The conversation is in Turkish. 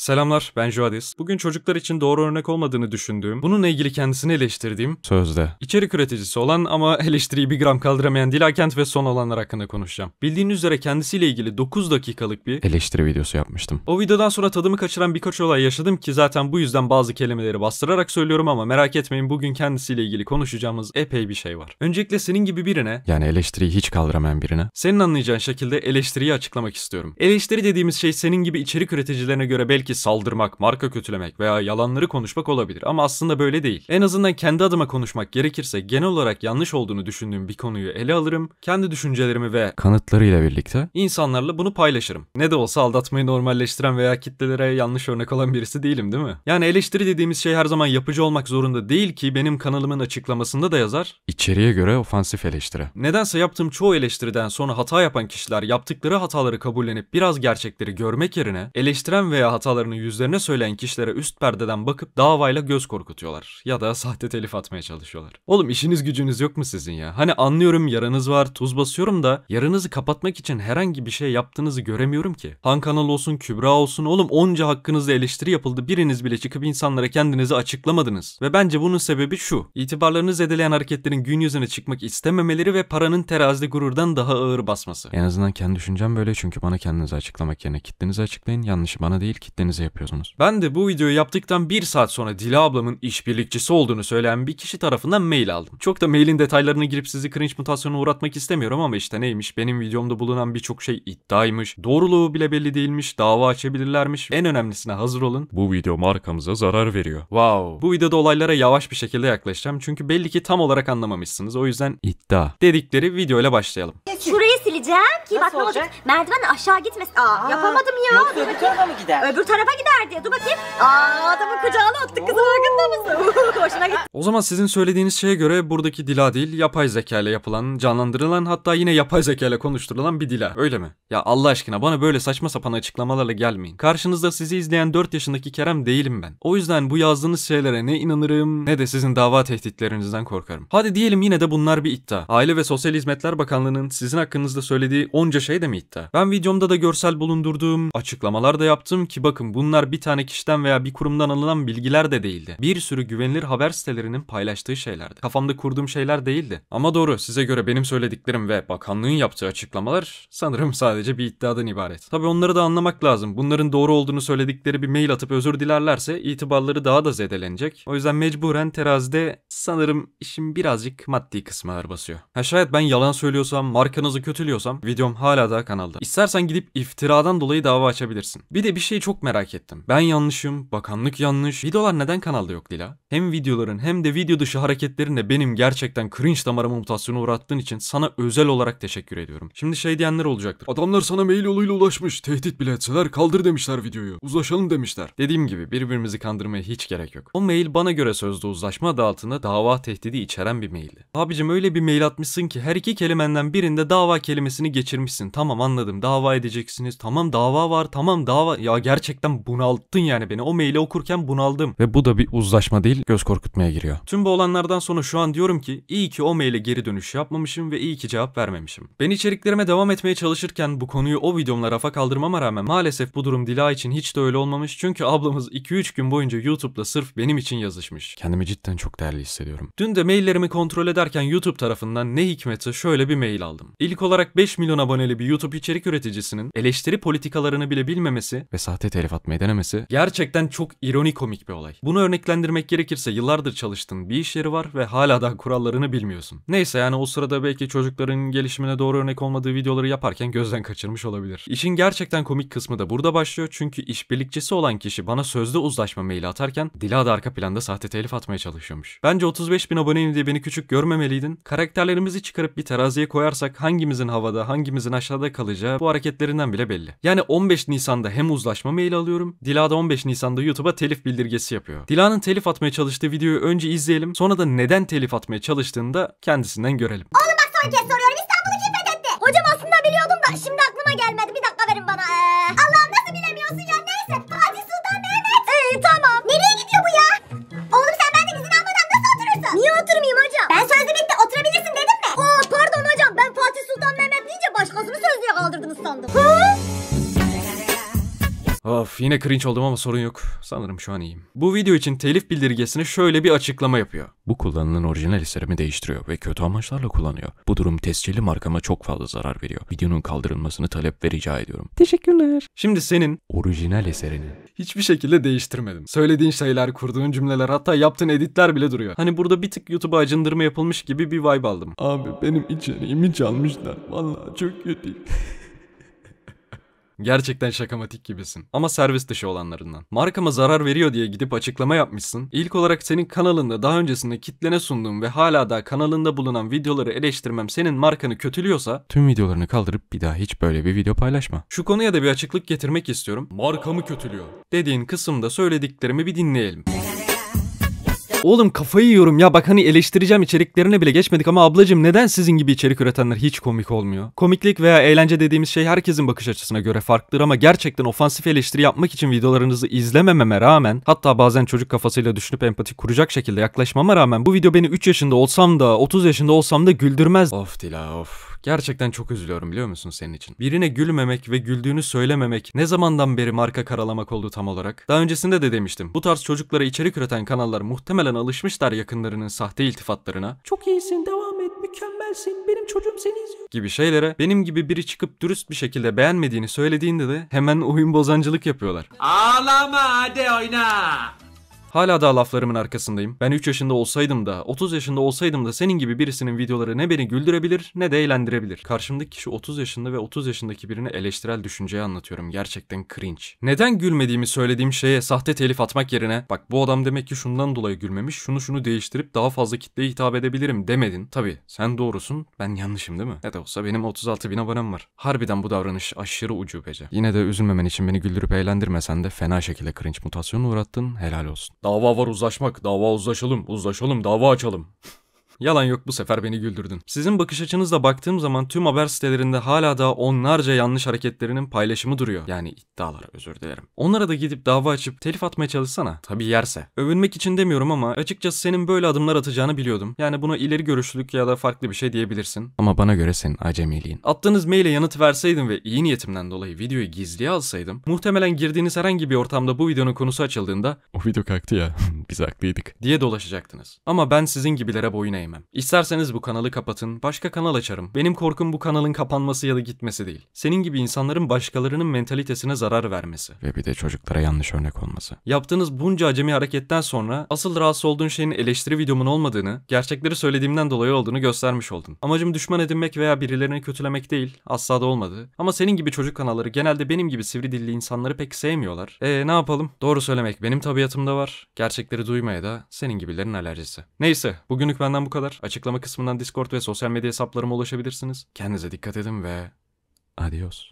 Selamlar, ben Juadis. Bugün çocuklar için doğru örnek olmadığını düşündüğüm, bununla ilgili kendisini eleştirdiğim, sözde içerik üreticisi olan ama eleştiriyi bir gram kaldıramayan Dila Kent ve son olanlar hakkında konuşacağım. Bildiğiniz üzere kendisiyle ilgili 9 dakikalık bir eleştiri videosu yapmıştım. O videodan sonra tadımı kaçıran birkaç olay yaşadım ki zaten bu yüzden bazı kelimeleri bastırarak söylüyorum ama merak etmeyin, bugün kendisiyle ilgili konuşacağımız epey bir şey var. Öncelikle senin gibi birine, yani eleştiriyi hiç kaldıramayan birine, senin anlayacağın şekilde eleştiriyi açıklamak istiyorum. Eleştiri dediğimiz şey senin gibi içerik üreticilerine göre belki saldırmak, marka kötülemek veya yalanları konuşmak olabilir ama aslında böyle değil. En azından kendi adıma konuşmak gerekirse genel olarak yanlış olduğunu düşündüğüm bir konuyu ele alırım. Kendi düşüncelerimi ve kanıtlarıyla birlikte insanlarla bunu paylaşırım. Ne de olsa aldatmayı normalleştiren veya kitlelere yanlış örnek olan birisi değilim, değil mi? Yani eleştiri dediğimiz şey her zaman yapıcı olmak zorunda değil ki benim kanalımın açıklamasında da yazar. İçeriğe göre ofansif eleştiri. Nedense yaptığım çoğu eleştiriden sonra hata yapan kişiler yaptıkları hataları kabullenip biraz gerçekleri görmek yerine eleştiren veya hatalarını yüzlerine söyleyen kişilere üst perdeden bakıp davayla göz korkutuyorlar. Ya da sahte telif atmaya çalışıyorlar. Oğlum işiniz gücünüz yok mu sizin ya? Hani anlıyorum yaranız var, tuz basıyorum da yaranızı kapatmak için herhangi bir şey yaptığınızı göremiyorum ki. Han Kanal olsun, Kübra olsun, oğlum onca hakkınızda eleştiri yapıldı, biriniz bile çıkıp insanlara kendinizi açıklamadınız. Ve bence bunun sebebi şu: İtibarlarını zedeleyen hareketlerin gün yüzüne çıkmak istememeleri ve paranın terazide gururdan daha ağır basması. En azından kendi düşüncem böyle, çünkü bana kendinizi açıklamak yerine kitlenizi açıklayın, yanlışı bana değil kitlenize yapıyorsunuz. Ben de bu videoyu yaptıktan 1 saat sonra Dila ablamın işbirlikçisi olduğunu söyleyen bir kişi tarafından mail aldım. Çok da mailin detaylarına girip sizi cringe mutasyonuna uğratmak istemiyorum ama işte neymiş, benim videomda bulunan birçok şey iddiaymış, doğruluğu bile belli değilmiş, dava açabilirlermiş, en önemlisine hazır olun, bu video markamıza zarar veriyor. Wow. Bu videoda olaylara yavaş bir şekilde yaklaşacağım çünkü belli ki tam olarak anlamamışsınız, o yüzden iddia dedikleri videoyla başlayalım. Şurayı sileceğim ki bak ne olacak, merdiven aşağı gitmesin. Aa, yapamadım ya. Yoksa öbür tarafa mı gider? Öbür tarafa gider diye. Dur bakayım. Aa, adamın kucağına attık kızı, farkında mısın? Hoşuna gitti. O zaman sizin söylediğiniz şeye göre buradaki Dila değil, yapay zeka ile yapılan, canlandırılan, hatta yine yapay zeka ile konuşturulan bir Dila. Öyle mi? Ya Allah aşkına bana böyle saçma sapan açıklamalarla gelmeyin. Karşınızda sizi izleyen 4 yaşındaki Kerem değilim ben. O yüzden bu yazdığınız şeylere ne inanırım ne de sizin dava tehditlerinizden korkarım. Hadi diyelim yine de bunlar bir iddia. Aile ve Sosyal Hizmetler Bakanlığı'nın sizin hakkınızda söylediği onca şey de mi iddia? Ben videomda da görsel bulundurduğum, açıklamalar da yaptım ki bakın bunlar bir tane kişiden veya bir kurumdan alınan bilgiler de değildi. Bir sürü güvenilir haber sitelerinin paylaştığı şeylerdi. Kafamda kurduğum şeyler değildi. Ama doğru, size göre benim söylediklerim ve bakanlığın yaptığı açıklamalar sanırım sadece bir iddiadan ibaret. Tabii onları da anlamak lazım. Bunların doğru olduğunu söyledikleri bir mail atıp özür dilerlerse itibarları daha da zedelenecek. O yüzden mecburen terazide sanırım işin birazcık maddi kısmı ağır basıyor. Ha, şayet ben yalan söylüyorsam, markanızı kötülüyorsam videom hala daha kanalda. İstersen gidip iftiradan dolayı dava açabilirsin. Bir de bir şeyi çok merak ettim. Ben yanlışım, bakanlık yanlış. Videolar neden kanalda yok Dila? Hem videoların hem de video dışı hareketlerinle benim gerçekten cringe damarımı mutasyona uğrattığın için sana özel olarak teşekkür ediyorum. Şimdi şey diyenler olacaktır. Adamlar sana mail yoluyla ulaşmış. Tehdit bile etseler kaldır demişler videoyu. Uzlaşalım demişler. Dediğim gibi birbirimizi kandırmaya hiç gerek yok. O mail bana göre sözde uzlaşma adı altında dava tehdidi içeren bir maildi. Abicim öyle bir mail atmışsın ki her iki kelimenden birinde dava kelimesini geçirmişsin. Tamam anladım, dava edeceksiniz. Tamam dava var. Tamam dava. Ya gerçekten bunalttın yani beni. O maili okurken bunaldım. Ve bu da bir uzlaşma değil, göz korkutmaya giriyor. Tüm bu olanlardan sonra şu an diyorum ki iyi ki o maile geri dönüş yapmamışım ve iyi ki cevap vermemişim. Ben içeriklerime devam etmeye çalışırken bu konuyu o videomla rafa kaldırmama rağmen maalesef bu durum Dila için hiç de öyle olmamış. Çünkü ablamız 2-3 gün boyunca YouTube'la sırf benim için yazışmış. Kendimi cidden çok değerli hissediyorum. Dün de maillerimi kontrol ederken YouTube tarafından ne hikmetse şöyle bir mail aldım. İlk olarak 5 milyon aboneli bir YouTube içerik üreticisinin eleştiri politikalarını bile bilmemesi ve sahte telif atmayı denemesi gerçekten çok ironik, komik bir olay. Bunu örneklendirmek gerekirse yıllardır çalıştığın bir iş yeri var ve hala daha kurallarını bilmiyorsun. Neyse, yani o sırada belki çocukların gelişimine doğru örnek olmadığı videoları yaparken gözden kaçırmış olabilir. İşin gerçekten komik kısmı da burada başlıyor çünkü işbirlikçisi olan kişi bana sözde uzlaşma maili atarken Dila da arka planda sahte telif atmaya çalışıyormuş. Bence 35 bin aboneyim diye beni küçük görmemeliydin. Karakterlerimizi çıkarıp bir teraziye koyarsak hangimizin havada hangimizin aşağıda kalacağı bu hareketlerinden bile belli. Yani 15 Nisan'da hem uzlaşma maili alıyorum, Dila da 15 Nisan'da YouTube'a telif bildirgesi yapıyor. Dila'nın telif atmaya çalıştığı videoyu önce izleyelim, sonra da neden telif atmaya çalıştığını da kendisinden görelim. Oğlum bak son kez soruyorum, İstanbul'u kim fethetti? Hocam aslında biliyordum da şimdi aklıma gelmedi, bir dakika verin bana. Allah'ım nasıl bilemiyorsun ya, neyse Fatih Sultan Mehmet. Tamam. Nereye gidiyor bu ya? Oğlum sen benden izin almadan nasıl oturursun? Niye oturmayayım hocam? Ben sözlü bitti, oturabilirsin dedim mi? Oo pardon hocam, ben Fatih Sultan Mehmet deyince başkasını sözlüğe kaldırdınız sandım. Of Yine cringe oldum ama sorun yok. Sanırım şu an iyiyim. Bu video için telif bildirgesine şöyle bir açıklama yapıyor. Bu kullanılan orijinal eserimi değiştiriyor ve kötü amaçlarla kullanıyor. Bu durum tescilli markama çok fazla zarar veriyor. Videonun kaldırılmasını talep ve rica ediyorum. Teşekkürler. Şimdi senin orijinal eserini hiçbir şekilde değiştirmedim. Söylediğin şeyler, kurduğun cümleler, hatta yaptığın editler bile duruyor. Hani burada bir tık YouTube'a acındırma yapılmış gibi bir vibe aldım. Abi benim içeriğimi çalmışlar. Vallahi çok kötü. Gerçekten şakamatik gibisin. Ama servis dışı olanlarından. Markama zarar veriyor diye gidip açıklama yapmışsın. İlk olarak senin kanalında daha öncesinde kitlene sunduğum ve hala da kanalında bulunan videoları eleştirmem senin markanı kötülüyorsa tüm videolarını kaldırıp bir daha hiç böyle bir video paylaşma. Şu konuya da bir açıklık getirmek istiyorum. Markamı kötülüyor dediğin kısımda söylediklerimi bir dinleyelim. Oğlum kafayı yiyorum ya, bak hani eleştireceğim içeriklerine bile geçmedik ama ablacım neden sizin gibi içerik üretenler hiç komik olmuyor? Komiklik veya eğlence dediğimiz şey herkesin bakış açısına göre farklıdır ama gerçekten ofansif eleştiri yapmak için videolarınızı izlemememe rağmen, hatta bazen çocuk kafasıyla düşünüp empati kuracak şekilde yaklaşmama rağmen bu video beni 3 yaşında olsam da 30 yaşında olsam da güldürmez. Of Dila of. Gerçekten çok üzülüyorum biliyor musun senin için? Birine gülmemek ve güldüğünü söylememek ne zamandan beri marka karalamak oldu tam olarak? Daha öncesinde de demiştim. Bu tarz çocuklara içerik üreten kanallar muhtemelen alışmışlar yakınlarının sahte iltifatlarına. Çok iyisin, devam et, mükemmelsin, benim çocuğum seni izliyor gibi şeylere. Benim gibi biri çıkıp dürüst bir şekilde beğenmediğini söylediğinde de hemen oyun bozancılık yapıyorlar. Ağlama hadi oyna. Hala da laflarımın arkasındayım. Ben 3 yaşında olsaydım da 30 yaşında olsaydım da senin gibi birisinin videoları ne beni güldürebilir ne de eğlendirebilir. Karşımdaki kişi 30 yaşında ve 30 yaşındaki birine eleştirel düşünceyi anlatıyorum. Gerçekten cringe. Neden gülmediğimi söylediğim şeye sahte telif atmak yerine bak bu adam demek ki şundan dolayı gülmemiş, şunu değiştirip daha fazla kitleye hitap edebilirim demedin. Tabii sen doğrusun, ben yanlışım değil mi? Ne de olsa benim 36 bin abonem var. Harbiden bu davranış aşırı ucubece. Yine de üzülmemen için beni güldürüp eğlendirmesen de fena şekilde cringe mutasyonu uğrattın, helal olsun. Dava var uzlaşmak, dava uzlaşalım, dava açalım. Yalan yok, bu sefer beni güldürdün. Sizin bakış açınızla baktığım zaman tüm haber sitelerinde hala da onlarca yanlış hareketlerinin paylaşımı duruyor. Yani iddialar, özür dilerim. Onlara da gidip dava açıp telif atmaya çalışsana. Tabii yerse. Övünmek için demiyorum ama açıkçası senin böyle adımlar atacağını biliyordum. Yani buna ileri görüşlülük ya da farklı bir şey diyebilirsin. Ama bana göre senin acemiliğin. Attığınız maile yanıt verseydim ve iyi niyetimden dolayı videoyu gizliye alsaydım, muhtemelen girdiğiniz herhangi bir ortamda bu videonun konusu açıldığında "O video kalktı ya, biz haklıydık" diye dolaşacaktınız. Ama ben sizin gibilere boyun eğmem. İsterseniz bu kanalı kapatın, başka kanal açarım. Benim korkum bu kanalın kapanması ya da gitmesi değil. Senin gibi insanların başkalarının mentalitesine zarar vermesi. Ve bir de çocuklara yanlış örnek olması. Yaptığınız bunca acemi hareketten sonra asıl rahatsız olduğun şeyin eleştiri videomun olmadığını, gerçekleri söylediğimden dolayı olduğunu göstermiş oldun. Amacım düşman edinmek veya birilerini kötülemek değil, asla da olmadı. Ama senin gibi çocuk kanalları genelde benim gibi sivri dilli insanları pek sevmiyorlar. Ne yapalım? Doğru söylemek benim tabiatımda var. Gerçekleri duymaya da senin gibilerin alerjisi. Neyse, bugünlük benden bu kadar. Açıklama kısmından Discord ve sosyal medya hesaplarıma ulaşabilirsiniz. Kendinize dikkat edin ve adios.